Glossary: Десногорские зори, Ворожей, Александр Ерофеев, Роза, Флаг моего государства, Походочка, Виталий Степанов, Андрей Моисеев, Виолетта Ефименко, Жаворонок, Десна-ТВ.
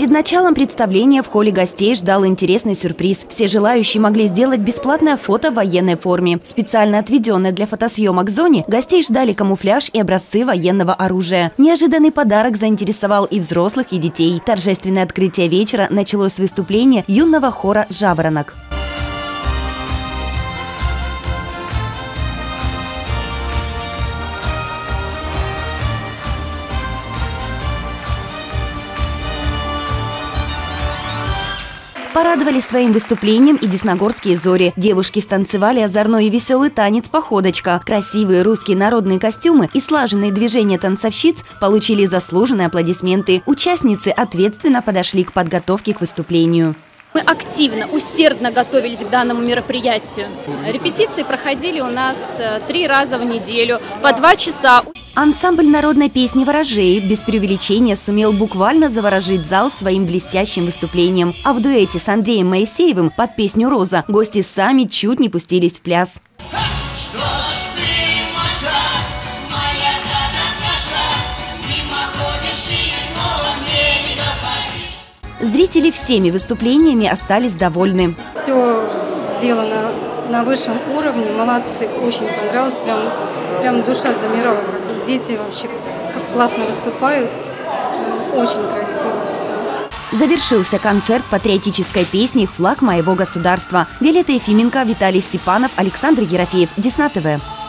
Перед началом представления в холле гостей ждал интересный сюрприз. Все желающие могли сделать бесплатное фото в военной форме. Специально отведенной для фотосъемок зоне гостей ждали камуфляж и образцы военного оружия. Неожиданный подарок заинтересовал и взрослых, и детей. Торжественное открытие вечера началось с выступления юного хора «Жаворонок». Порадовали своим выступлением и десногорские зори. Девушки станцевали озорной и веселый танец «Походочка». Красивые русские народные костюмы и слаженные движения танцовщиц получили заслуженные аплодисменты. Участницы ответственно подошли к подготовке к выступлению. Мы активно, усердно готовились к данному мероприятию. Репетиции проходили у нас 3 раза в неделю, по 2 часа. Ансамбль народной песни «Ворожей» без преувеличения сумел буквально заворожить зал своим блестящим выступлением. А в дуэте с Андреем Моисеевым под песню «Роза» гости сами чуть не пустились в пляс. Зрители всеми выступлениями остались довольны. Все сделано на высшем уровне, молодцы, очень понравилось, прям душа замирала. Дети вообще классно выступают, очень красиво все. Завершился концерт патриотической песни «Флаг моего государства». Виолетта Ефименко, Виталий Степанов, Александр Ерофеев, Десна-ТВ.